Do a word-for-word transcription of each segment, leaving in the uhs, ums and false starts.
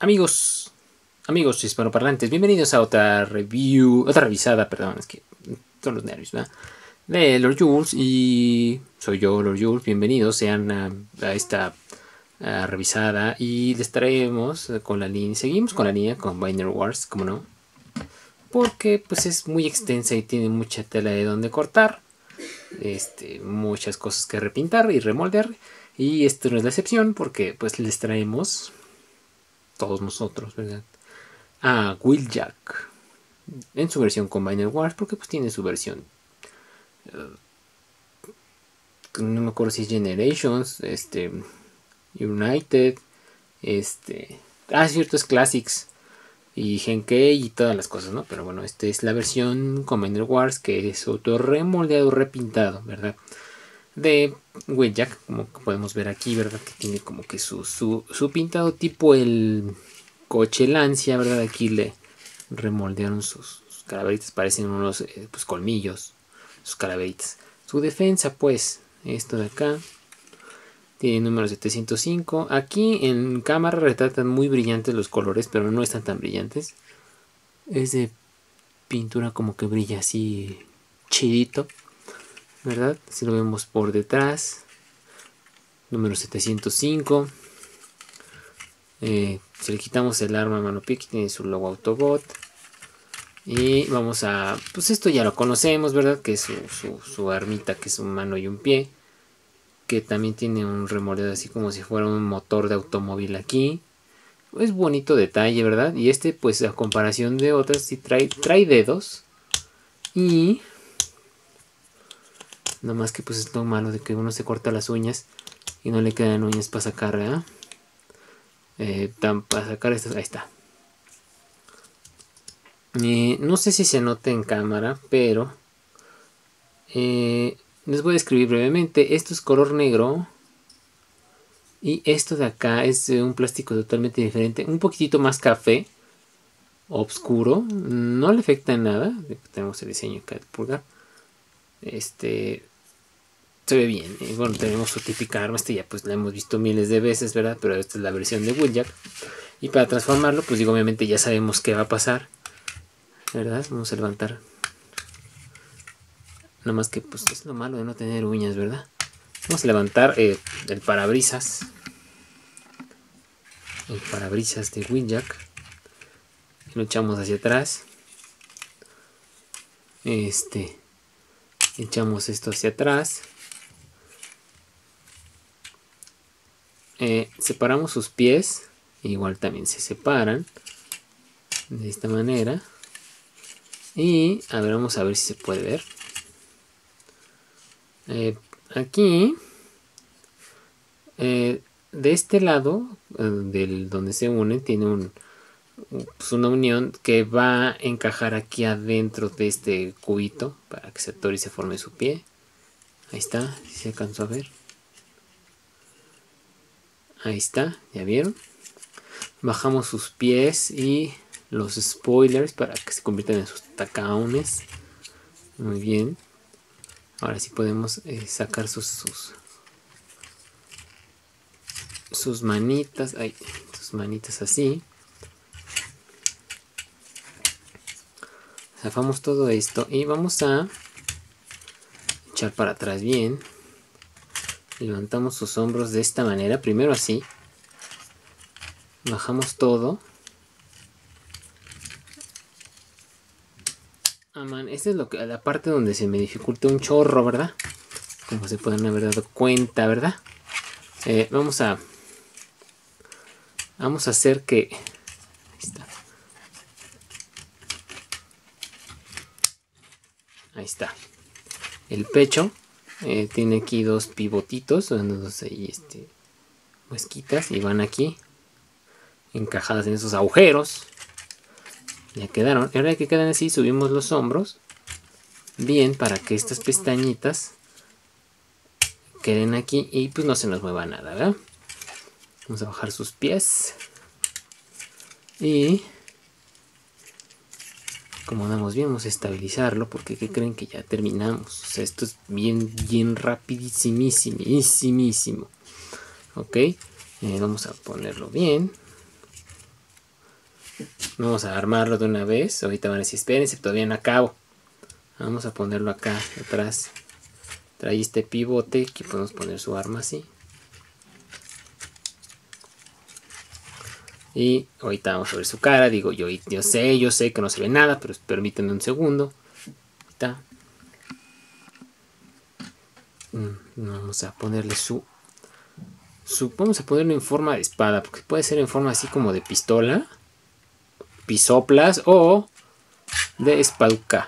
Amigos, amigos hispanoparlantes, bienvenidos a otra review, otra revisada, perdón, es que son los nervios, ¿verdad? De Lord Jules, y soy yo, Lord Jules. Bienvenidos sean a, a esta a revisada, y les traemos con la línea, seguimos con la línea Combiner Wars, como no, porque pues es muy extensa y tiene mucha tela de donde cortar, este, muchas cosas que repintar y remoldear, y esto no es la excepción, porque pues les traemos todos nosotros, ¿verdad? A Wheeljack en su versión Combiner Wars, porque pues tiene su versión, uh, no me acuerdo si es Generations, este, United, este, ah, es cierto, es Classics y Genkei y todas las cosas, ¿no? Pero bueno, esta es la versión Combiner Wars, que es auto remoldeado, repintado, ¿verdad? De Wheeljack, como podemos ver aquí, ¿verdad? Que tiene como que su, su, su pintado tipo el coche Lancia, ¿verdad? Aquí le remoldearon sus, sus calaveritas, parecen unos eh, pues, colmillos, sus calaveritas. Su defensa, pues, esto de acá, tiene número setecientos cinco. Aquí en cámara retratan muy brillantes los colores, pero no están tan brillantes. Es de pintura como que brilla así chidito, ¿verdad? Si lo vemos por detrás, número setecientos cinco. Eh, si le quitamos el arma a Manopic, tiene su logo Autobot. Y vamos a... pues esto ya lo conocemos, ¿verdad? Que es su, su, su armita, que es un mano y un pie. Que también tiene un remoldeado así como si fuera un motor de automóvil aquí. Es bonito detalle, ¿verdad? Y este, pues a comparación de otras, sí trae, trae dedos. Y... nada más que pues es lo malo de que uno se corta las uñas y no le quedan uñas para sacar, ¿verdad? Eh, tan, para sacar estas, ahí está. Eh, no sé si se nota en cámara, pero eh, les voy a describir brevemente. Esto es color negro y esto de acá es un plástico totalmente diferente, un poquitito más café oscuro, no le afecta en nada. Tenemos el diseño acá de pulgar. Este se ve bien. Y bueno, tenemos su típica arma. Este ya pues la hemos visto miles de veces, ¿verdad? Pero esta es la versión de Wheeljack. Y para transformarlo, pues digo, obviamente ya sabemos qué va a pasar, ¿verdad? Vamos a levantar. Nada más que pues es lo malo de no tener uñas, ¿verdad? Vamos a levantar eh, el parabrisas. El parabrisas de Wheeljack. Lo echamos hacia atrás. Este... echamos esto hacia atrás. Eh, separamos sus pies. Igual también se separan. De esta manera. Y a ver, vamos a ver si se puede ver. Eh, aquí. Eh, de este lado. Eh, del donde se unen. Tiene un, pues una unión que va a encajar aquí adentro de este cubito para que se atore y se forme su pie. Ahí está, si se alcanzó a ver. Ahí está, ya vieron. Bajamos sus pies y los spoilers para que se conviertan en sus tacaones. Muy bien. Ahora sí podemos eh, sacar sus, sus sus manitas. Ay, sus manitas así. Zafamos todo esto y vamos a echar para atrás bien. Levantamos sus hombros de esta manera. Primero así. Bajamos todo. Ah, man, esta es lo que, la parte donde se me dificulta un chorro, ¿verdad? Como se pueden haber dado cuenta, ¿verdad? Eh, vamos a... Vamos a hacer que... Ahí está. Ahí está. El pecho eh, tiene aquí dos pivotitos, son dos ahí, este, huesquitas, y van aquí encajadas en esos agujeros. Ya quedaron. Y ahora que quedan así, subimos los hombros bien para que estas pestañitas queden aquí y pues no se nos mueva nada, ¿verdad? Vamos a bajar sus pies y acomodamos bien, vamos a estabilizarlo porque ¿qué creen? Que ya terminamos. O sea, esto es bien, bien rapidísimísimo. Ok, eh, vamos a ponerlo bien. Vamos a armarlo de una vez. Ahorita van a decir, espérense, todavía no acabo. Vamos a ponerlo acá atrás. Trae este pivote que podemos poner su arma así. Y ahorita vamos a ver su cara. Digo, yo, yo sé, yo sé que no se ve nada, pero permítanme un segundo. Ahorita. Vamos a ponerle su, su... Vamos a ponerlo en forma de espada, porque puede ser en forma así como de pistola, pisoplas o de espaduca.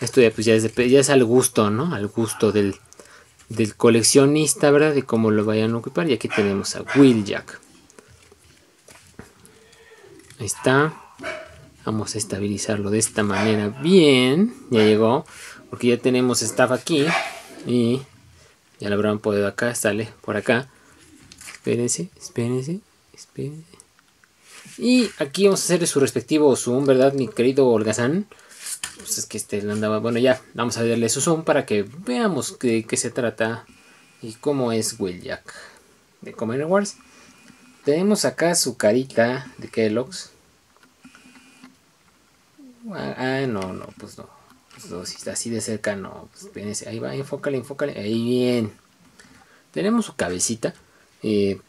Esto ya, pues ya, es de, ya es al gusto, ¿no? Al gusto del, del coleccionista, ¿verdad? De cómo lo vayan a ocupar. Y aquí tenemos a Wheeljack. Ahí está. Vamos a estabilizarlo de esta manera. Bien. Ya llegó. Porque ya tenemos staff aquí. Y ya lo habrán podido acá. Sale por acá. Espérense, espérense, espérense. Y aquí vamos a hacer su respectivo zoom, ¿verdad, mi querido holgazán? Pues es que este lo andaba... Bueno, ya. Vamos a darle su zoom para que veamos de qué se trata. Y cómo es Wheeljack de Combiner Wars. Tenemos acá su carita de Kellogg's. Ah, no, no, pues no. Pues no, si está así de cerca, no. Pues ahí va, enfócale, enfócale. Ahí bien. Tenemos su cabecita. Eh,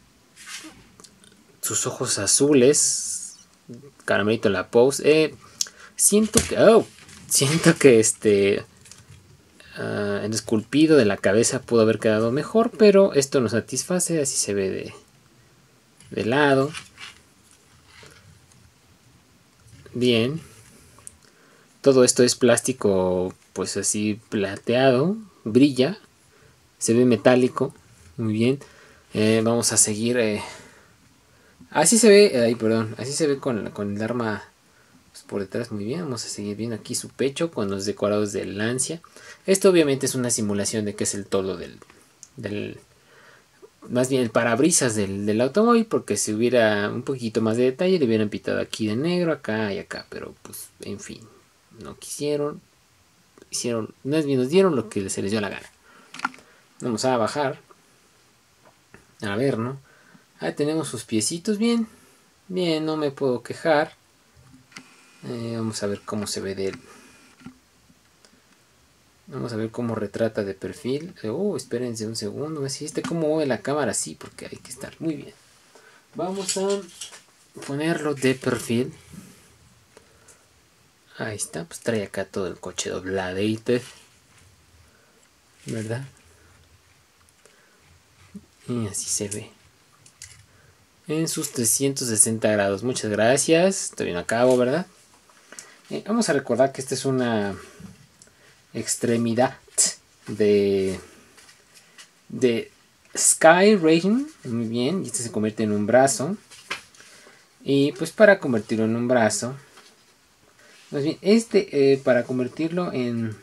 sus ojos azules. Caramelito en la pose. Eh, siento que... Oh, siento que este... Uh, el esculpido de la cabeza pudo haber quedado mejor. Pero esto nos satisface. Así se ve de... de lado. Bien. Todo esto es plástico, pues así plateado. Brilla. Se ve metálico. Muy bien. Eh, vamos a seguir. Eh. Así se ve. Ay, perdón. Así se ve con, con el arma pues, por detrás. Muy bien. Vamos a seguir bien aquí su pecho con los decorados de lancia. Esto obviamente es una simulación de que es el todo del... del más bien el parabrisas del, del automóvil, porque si hubiera un poquito más de detalle le hubieran pintado aquí de negro, acá y acá, pero pues en fin, no quisieron, hicieron, no es bien, nos dieron lo que se les dio la gana. Vamos a bajar, a ver, ¿no? Ahí tenemos sus piecitos, bien, bien, no me puedo quejar. Eh, vamos a ver cómo se ve de él. Vamos a ver cómo retrata de perfil. Oh, espérense un segundo. ¿Me hiciste cómo mueve la cámara? Sí, porque hay que estar muy bien. Vamos a ponerlo de perfil. Ahí está. Pues trae acá todo el coche dobladeito, ¿verdad? Y así se ve. En sus trescientos sesenta grados. Muchas gracias. Estoy bien a cabo, ¿verdad? Eh, vamos a recordar que esta es una... extremidad de, de Sky Raging. Muy bien, y este se convierte en un brazo. Y pues para convertirlo en un brazo, más bien, este eh, para convertirlo en...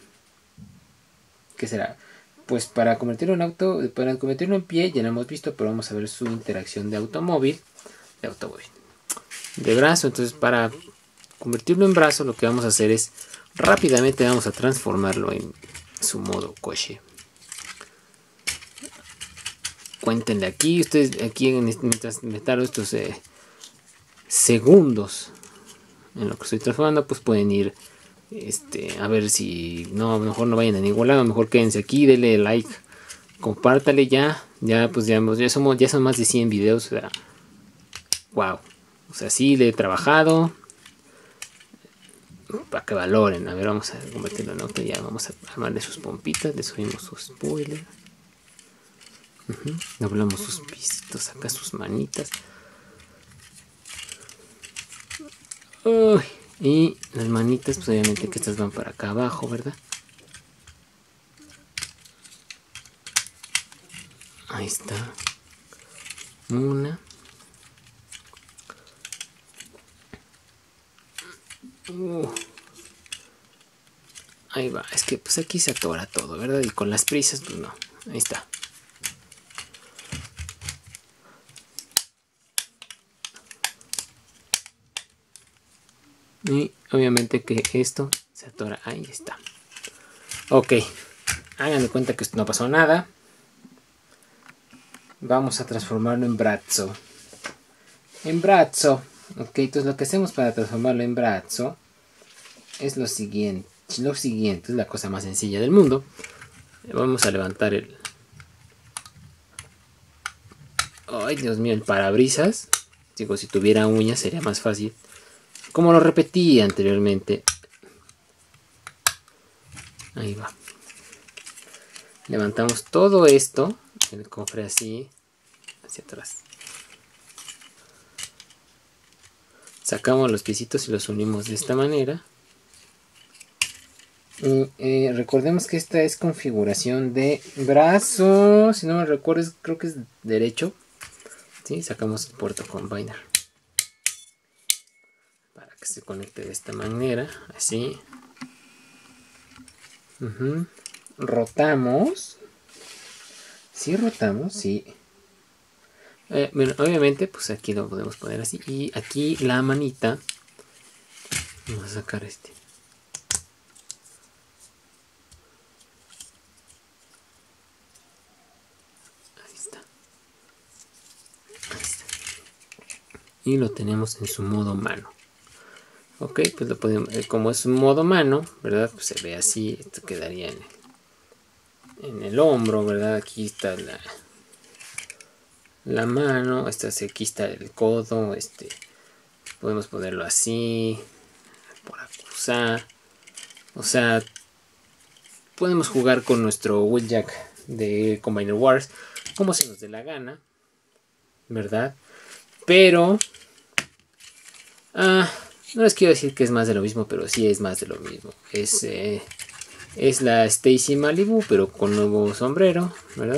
¿qué será? Pues para convertirlo en auto, para convertirlo en pie, ya lo hemos visto, pero vamos a ver su interacción de automóvil, de automóvil, de brazo. Entonces para convertirlo en brazo lo que vamos a hacer es... rápidamente vamos a transformarlo en su modo coche. Cuéntenle aquí, ustedes aquí en este, mientras me tardo estos eh, segundos en lo que estoy transformando, pues pueden ir este, a ver si no, mejor no vayan a ningún lado, mejor quédense aquí, denle like, compártale ya, ya pues ya, ya somos, ya son más de cien videos, o sea, wow, o sea, sí le he trabajado. Para que valoren. A ver, vamos a convertirlo en auto. Ya vamos a armarle sus pompitas. Le subimos su spoiler. Uh-huh. Doblamos sus pisitos. Acá sus manitas. Uy. Y las manitas, pues obviamente que estas van para acá abajo, ¿verdad? Ahí está. Una. Uh. Ahí va, es que pues aquí se atora todo, ¿verdad? Y con las prisas, pues no. Ahí está. Y obviamente que esto se atora. Ahí está. Ok. Háganme cuenta que esto no pasó nada. Vamos a transformarlo en brazo. En brazo. Ok, entonces lo que hacemos para transformarlo en brazo es lo siguiente. Lo siguiente es la cosa más sencilla del mundo. Vamos a levantar el... Ay, Dios mío, el parabrisas. Digo, si tuviera uñas sería más fácil. Como lo repetí anteriormente. Ahí va. Levantamos todo esto. El cofre así. Hacia atrás. Sacamos los piecitos y los unimos de esta manera. Y, eh, recordemos que esta es configuración de brazo. Si no me recuerdo, creo que es derecho. ¿Sí? Sacamos el puerto combiner para que se conecte de esta manera, así. Uh-huh. Rotamos. Sí, rotamos, sí. Eh, bueno, obviamente, pues aquí lo podemos poner así. Y aquí la manita. Vamos a sacar este. Ahí está. Ahí está. Y lo tenemos en su modo mano. Ok, pues lo podemos. Eh, como es un modo mano, ¿verdad? Pues se ve así. Esto quedaría en el, en el hombro, ¿verdad? Aquí está la. La mano, esta, aquí está el codo, este, podemos ponerlo así, por acusar, o sea, podemos jugar con nuestro Wheeljack de Combiner Wars, como se nos dé la gana, ¿verdad? Pero, ah, no les quiero decir que es más de lo mismo, pero sí es más de lo mismo, es, eh, es la Stacy Malibu, pero con nuevo sombrero, ¿verdad?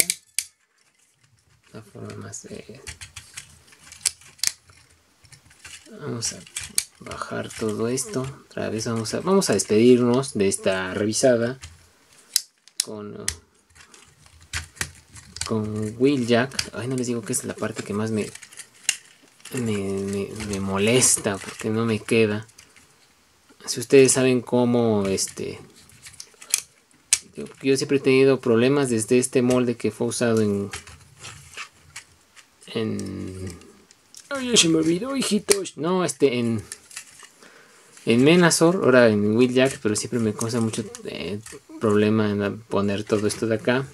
Forma más eh. Vamos a bajar todo esto otra vez. Vamos a, vamos a despedirnos de esta revisada con con Wheeljack. Ay, no les digo que es la parte que más me me, me me molesta porque no me queda. Si ustedes saben cómo este yo, yo siempre he tenido problemas desde este molde que fue usado en En... Ay, se me olvidó, hijitos. No, este, en... En Menasor, ahora en Wheeljack. Pero siempre me causa mucho eh, problema en poner todo esto de acá.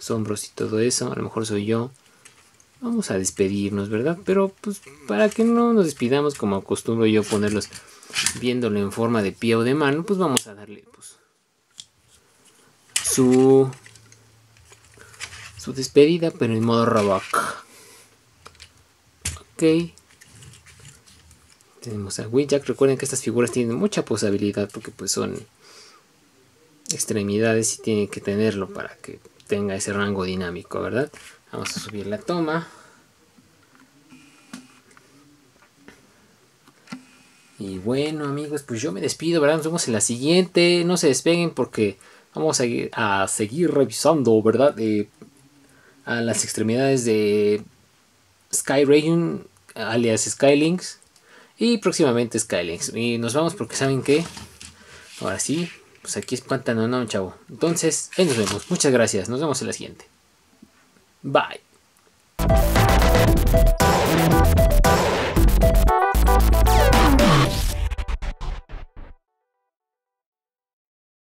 Sombros y todo eso. A lo mejor soy yo. Vamos a despedirnos, ¿verdad? Pero, pues, para que no nos despidamos como acostumbro yo ponerlos viéndolo en forma de pie o de mano, pues vamos a darle, pues... Su... Su despedida, pero en modo Roboc. Ok. Tenemos a Wheeljack. Recuerden que estas figuras tienen mucha posabilidad porque pues son extremidades y tienen que tenerlo para que tenga ese rango dinámico, ¿verdad? Vamos a subir la toma. Y bueno, amigos, pues yo me despido, ¿verdad? Nos vemos en la siguiente. No se despeguen porque vamos a, a seguir revisando, ¿verdad? Eh, a las extremidades de Sky Raging, alias Skylinx, y próximamente Skylinx. Y nos vamos porque saben que ahora sí, pues aquí espantan, no, no, chavo. Entonces, ahí nos vemos. Muchas gracias. Nos vemos en la siguiente. Bye.